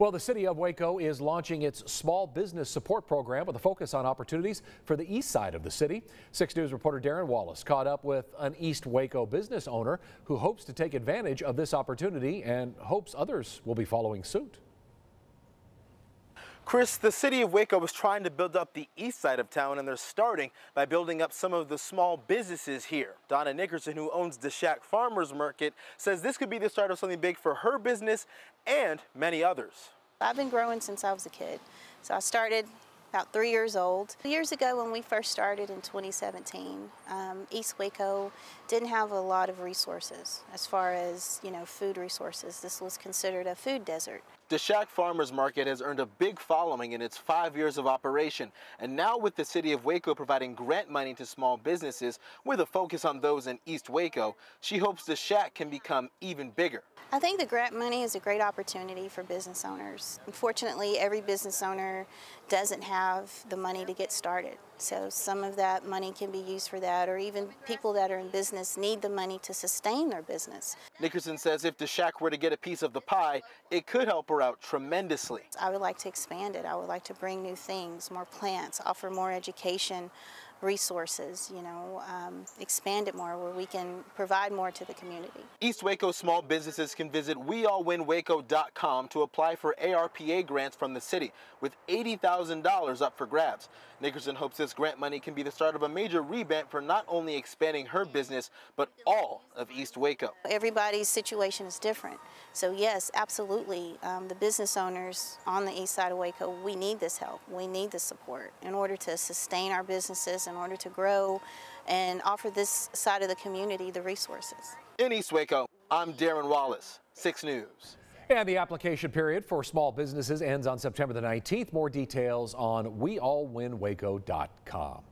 Well, the city of Waco is launching its small business support program with a focus on opportunities for the east side of the city. 6 News reporter Darren Wallace caught up with an East Waco business owner who hopes to take advantage of this opportunity and hopes others will be following suit. Chris, the city of Waco was trying to build up the east side of town, and they're starting by building up some of the small businesses here. Donna Nickerson, who owns the Shack Farmers Market, says this could be the start of something big for her business and many others. I've been growing since I was a kid. So I started about 3 years old. 2 years ago when we first started in 2017, East Waco didn't have a lot of resources as far as, food resources. This was considered a food desert. The Shack Farmers Market has earned a big following in its 5 years of operation, and now with the city of Waco providing grant money to small businesses with a focus on those in East Waco, she hopes the Shack can become even bigger. I think the grant money is a great opportunity for business owners. Unfortunately, every business owner doesn't have the money to get started, so some of that money can be used for that, or even people that are in business need the money to sustain their business. Nickerson says if the Shack were to get a piece of the pie, it could help her out tremendously. I would like to expand it. I would like to bring new things, more plants, offer more education resources, expand it more where we can provide more to the community. East Waco small businesses can visit weallwinwaco.com to apply for ARPA grants from the city, with $80,000 up for grabs. Nickerson hopes this grant money can be the start of a major revamp for not only expanding her business, but all of East Waco. Everybody's situation is different. So yes, absolutely, the business owners on the east side of Waco, we need this help. We need this support in order to sustain our businesses, in order to grow and offer this side of the community the resources. In East Waco, I'm Darren Wallace, 6 News. And the application period for small businesses ends on September the 19th. More details on weallwinwaco.com.